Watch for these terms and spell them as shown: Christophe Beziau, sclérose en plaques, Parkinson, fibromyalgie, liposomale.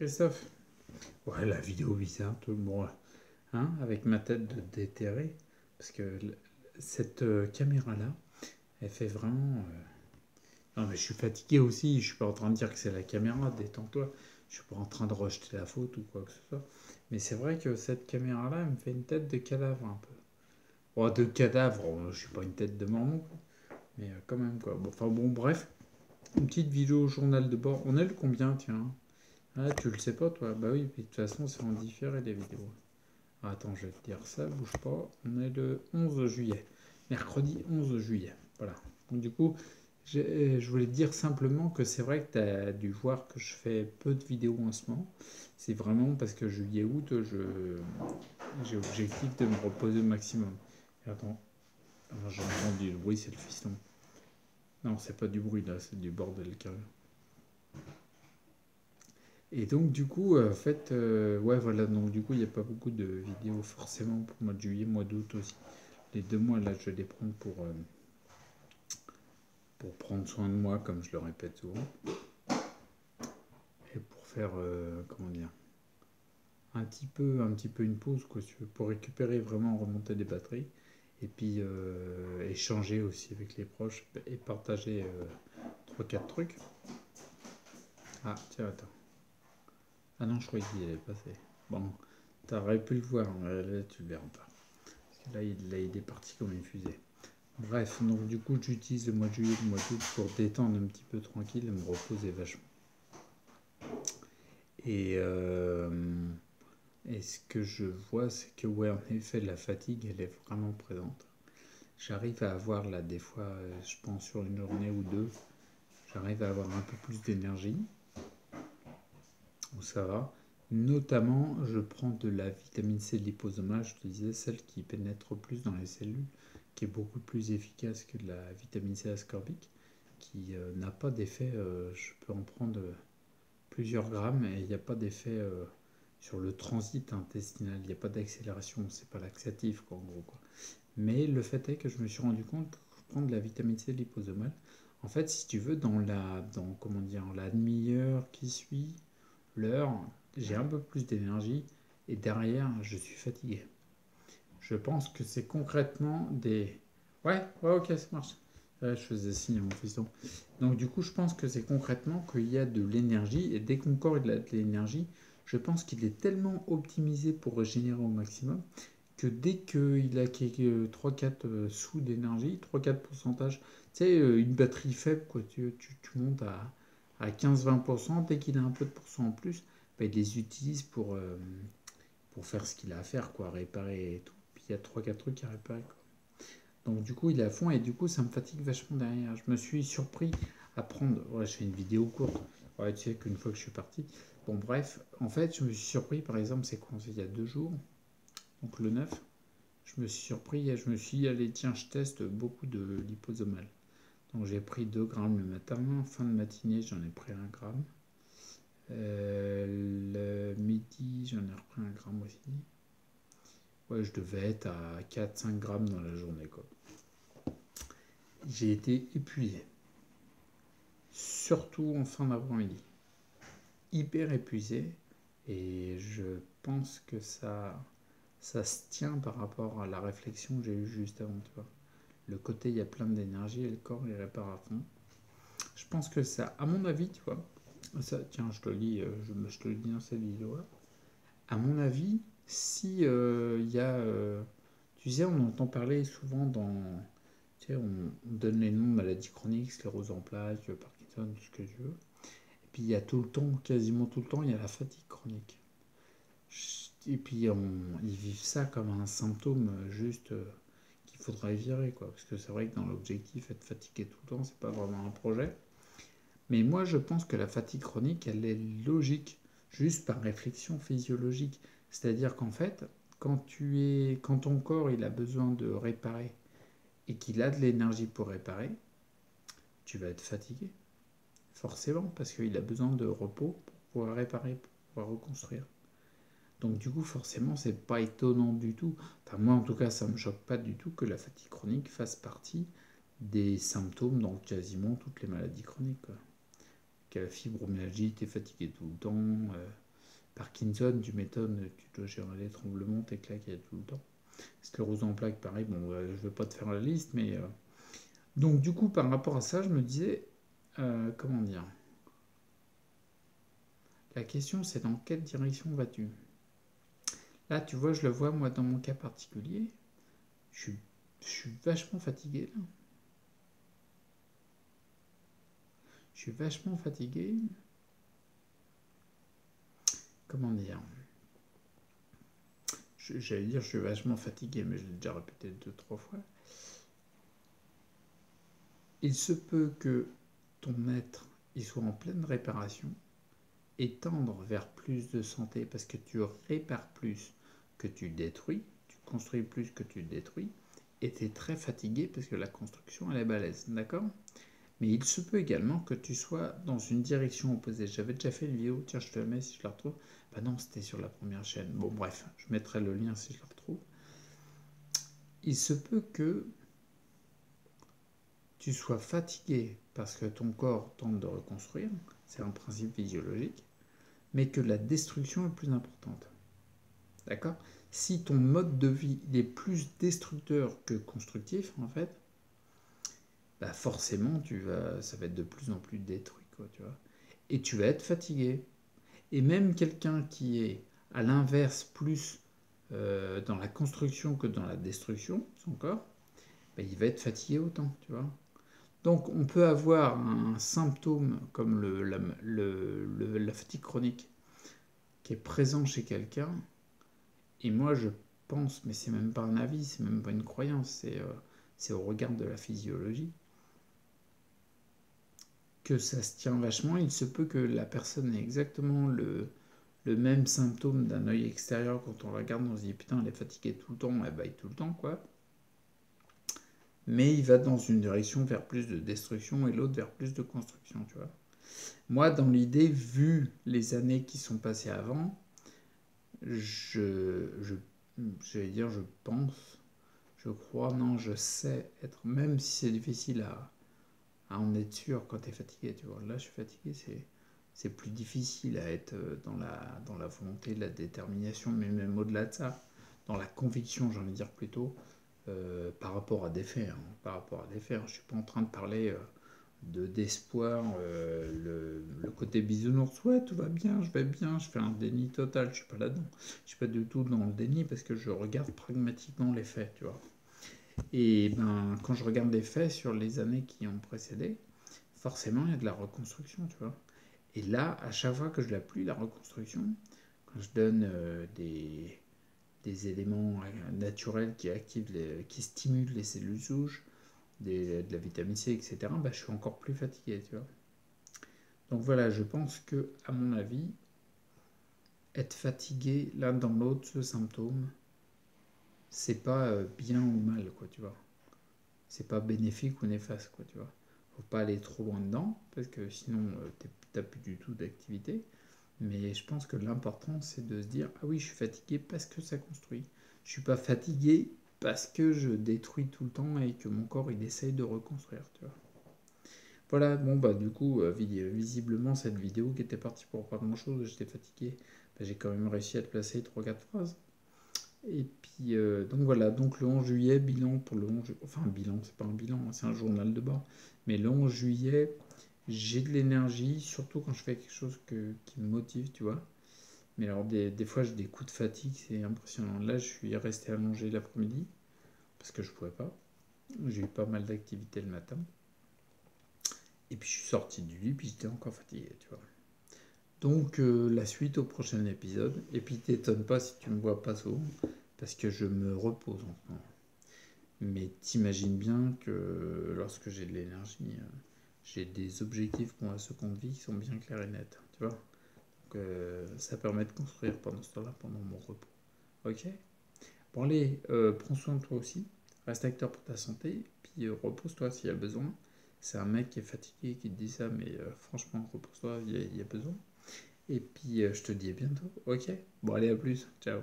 Christophe. Ouais, la vidéo bizarre, tout le monde, hein, avec ma tête de déterré, parce que cette caméra-là, elle fait vraiment... Non, mais je suis fatigué aussi, je suis pas en train de dire que c'est la caméra, détends-toi, je suis pas en train de rejeter la faute ou quoi que ce soit, mais c'est vrai que cette caméra-là, elle me fait une tête de cadavre un peu. Oh, de cadavre, je suis pas une tête de maman, mais quand même, quoi. Bon, enfin bon, bref, une petite vidéo journal de bord. On est le combien, tiens? Ah, tu le sais pas, toi? Bah oui, puis de toute façon, c'est en différé les vidéos. Attends, je vais te dire ça, bouge pas. On est le 11 juillet, mercredi 11 juillet, voilà. Donc du coup, je voulais te dire simplement que c'est vrai que tu as dû voir que je fais peu de vidéos en ce moment. C'est vraiment parce que juillet-août, j'ai objectif de me reposer au maximum. Attends, j'ai entendu le bruit, c'est le fiston. Non, c'est pas du bruit là, c'est du bordel carré. Et donc du coup, en fait, ouais voilà, donc du coup, il n'y a pas beaucoup de vidéos forcément pour le mois de juillet, mois d'août aussi. Les 2 mois là, je vais les prendre pour prendre soin de moi, comme je le répète souvent. Et pour faire, comment dire, un petit peu une pause, quoi, pour récupérer vraiment, remonter des batteries. Et puis échanger aussi avec les proches et partager 3-4 trucs. Ah, tiens, attends. Ah non, je croyais qu'il est passé. Bon, t'aurais pu le voir, mais là tu le verras pas. Parce que là, il est parti comme une fusée. Bref, donc du coup, j'utilise le mois de juillet, le mois d'août pour détendre un petit peu tranquille et me reposer vachement. Et... et ce que je vois, c'est que, ouais, en effet, la fatigue, elle est vraiment présente. J'arrive à avoir, là, des fois, je pense sur une journée ou deux, j'arrive à avoir un peu plus d'énergie. Où ça va. Notamment, je prends de la vitamine C liposomale, je te disais, celle qui pénètre plus dans les cellules, qui est beaucoup plus efficace que de la vitamine C ascorbique, qui n'a pas d'effet, je peux en prendre plusieurs grammes, et il n'y a pas d'effet... sur le transit intestinal, il n'y a pas d'accélération, c'est pas laxatif, quoi, en gros, quoi. Mais le fait est que je me suis rendu compte que je prends de la vitamine C liposomale. En fait, si tu veux, dans comment dire, la demi-heure qui suit, l'heure, j'ai un peu plus d'énergie et derrière, je suis fatigué. Je pense que c'est concrètement des... Ouais, ok, ça marche. Là, je faisais signe à mon fiston. Donc, du coup, je pense que c'est concrètement qu'il y a de l'énergie et dès qu'on corps il y a de l'énergie... Je pense qu'il est tellement optimisé pour régénérer au maximum que dès qu'il a 3-4 sous d'énergie, 3-4 pourcentages, tu sais, une batterie faible, quoi, tu montes à 15-20%, dès qu'il a un peu de pourcent en plus, bah, il les utilise pour faire ce qu'il a à faire, quoi, réparer et tout. Puis il y a 3-4 trucs à réparer, quoi. Donc du coup, il est à fond et du coup, ça me fatigue vachement derrière. Je me suis surpris à prendre... Ouais, je fais une vidéo courte. Ouais, tu sais qu'une fois que je suis parti... Bon, bref, en fait, je me suis surpris, par exemple, c'est quoi? Il y a 2 jours, donc le 9, je me suis surpris et je me suis dit, allez, tiens, je teste beaucoup de liposomale. Donc, j'ai pris 2 grammes le matin, fin de matinée, j'en ai pris 1 gramme. Le midi, j'en ai repris 1 gramme aussi. Ouais, je devais être à 4-5 grammes dans la journée, quoi. J'ai été épuisé, surtout en fin d'après-midi. Hyper épuisé et je pense que ça se tient par rapport à la réflexion que j'ai eue juste avant, tu vois. Le côté il y a plein d'énergie et le corps il répare à fond. Je pense que ça, à mon avis, tu vois, ça, tiens, je te le dis, je te le dis dans cette vidéo là, à mon avis, si il y a tu sais, on entend parler souvent dans, tu sais, on donne les noms de maladies chroniques, sclérose en plaques, Parkinson, tout ce que tu veux. Puis il y a tout le temps, quasiment tout le temps, il y a la fatigue chronique. Et puis ils vivent ça comme un symptôme juste qu'il faudrait virer, quoi. Parce que c'est vrai que dans l'objectif, être fatigué tout le temps, c'est pas vraiment un projet. Mais moi, je pense que la fatigue chronique, elle est logique, juste par réflexion physiologique. C'est-à-dire qu'en fait, quand ton corps il a besoin de réparer et qu'il a de l'énergie pour réparer, tu vas être fatigué. Forcément, parce qu'il a besoin de repos pour pouvoir réparer, pour pouvoir reconstruire. Donc du coup, forcément, c'est pas étonnant du tout. Enfin, moi, en tout cas, ça me choque pas du tout que la fatigue chronique fasse partie des symptômes dans quasiment toutes les maladies chroniques, quoi. Que la fibromyalgie, t'es fatigué tout le temps, Parkinson, du méthode, tu dois gérer les tremblements, tes claques, il y a tout le temps. Sclérose en plaques, pareil, bon, je ne veux pas te faire la liste, mais... Donc, du coup, par rapport à ça, je me disais, comment dire, la question, c'est dans quelle direction vas-tu? Là, tu vois, je le vois, moi, dans mon cas particulier, je suis vachement fatigué, là. Je suis vachement fatigué. Comment dire? J'allais dire, je suis vachement fatigué, mais je l'ai déjà répété 2-3 fois. Il se peut que ton être il soit en pleine réparation et tendre vers plus de santé parce que tu répares plus que tu détruis, tu construis plus que tu détruis et tu es très fatigué parce que la construction elle est balèze, d'accord? Mais il se peut également que tu sois dans une direction opposée. J'avais déjà fait une vidéo, tiens je te la mets si je la retrouve. Bah non, c'était sur la première chaîne. Bon bref, je mettrai le lien si je la retrouve. Il se peut que tu sois fatigué parce que ton corps tente de reconstruire, c'est un principe physiologique, mais que la destruction est plus importante. D'accord? Si ton mode de vie il est plus destructeur que constructif, en fait, bah forcément, ça va être de plus en plus détruit, quoi, tu vois. Et tu vas être fatigué. Et même quelqu'un qui est à l'inverse plus dans la construction que dans la destruction, son corps, bah il va être fatigué autant, tu vois. Donc, on peut avoir un symptôme comme la fatigue chronique qui est présent chez quelqu'un. Et moi, je pense, mais c'est même pas un avis, c'est même pas une croyance, c'est au regard de la physiologie, que ça se tient vachement. Il se peut que la personne ait exactement le même symptôme d'un œil extérieur. Quand on la regarde, on se dit, putain, elle est fatiguée tout le temps, elle baille tout le temps, quoi. Mais il va dans une direction vers plus de destruction et l'autre vers plus de construction, tu vois. Moi, dans l'idée, vu les années qui sont passées avant, je sais être, même si c'est difficile à en être sûr quand tu es fatigué, tu vois. Là, je suis fatigué, c'est plus difficile à être dans la volonté, la détermination, mais même au-delà de ça, dans la conviction, j'ai envie de dire plutôt, par rapport à des faits, hein, par rapport à des faits. Je suis pas en train de parler d'espoir, le côté bisounours, ouais, tout va bien, je vais bien, je fais un déni total, je suis pas là-dedans. Je suis pas du tout dans le déni parce que je regarde pragmatiquement les faits, tu vois. Et ben, quand je regarde les faits sur les années qui ont précédé, forcément, il y a de la reconstruction, tu vois. Et là, à chaque fois que je l'appuie, la reconstruction, quand je donne des éléments naturels qui activent, qui stimulent les cellules souches, de la vitamine C, etc., bah, je suis encore plus fatigué, tu vois. Donc voilà, je pense que, à mon avis, être fatigué l'un dans l'autre, ce symptôme, c'est pas bien ou mal, quoi, tu vois. C'est pas bénéfique ou néfaste, quoi, tu vois. Faut pas aller trop loin dedans, parce que sinon, t'as plus du tout d'activité. Mais je pense que l'important, c'est de se dire, ah oui, je suis fatigué parce que ça construit. Je suis pas fatigué parce que je détruis tout le temps et que mon corps, il essaye de reconstruire, tu vois. Voilà, bon, bah, du coup, visiblement, cette vidéo qui était partie pour pas grand-chose, j'étais fatigué, bah, j'ai quand même réussi à te placer 3-4 phrases. Et puis, donc voilà, donc le 11 juillet, bilan pour le 11 juillet, enfin, bilan, c'est pas un bilan, hein, c'est un journal de bord, mais le 11 juillet, j'ai de l'énergie, surtout quand je fais quelque chose qui me motive, tu vois. Mais alors, des fois, j'ai des coups de fatigue, c'est impressionnant. Là, je suis resté allongé l'après-midi, parce que je ne pouvais pas. J'ai eu pas mal d'activités le matin. Et puis, je suis sorti du lit, puis j'étais encore fatigué, tu vois. Donc, la suite au prochain épisode. Et puis, t'étonnes pas si tu me vois pas souvent, parce que je me repose en ce moment. Mais t'imagines bien que lorsque j'ai de l'énergie... j'ai des objectifs pour la seconde vie qui sont bien clairs et nets, tu vois. Donc, ça permet de construire pendant ce temps-là, pendant mon repos. Ok? Bon, allez, prends soin de toi aussi. Reste acteur pour ta santé. Puis, repose-toi s'il y a besoin. C'est un mec qui est fatigué qui te dit ça, mais franchement, repose-toi, il y a besoin. Et puis, je te dis à bientôt. Ok? Bon, allez, à plus. Ciao.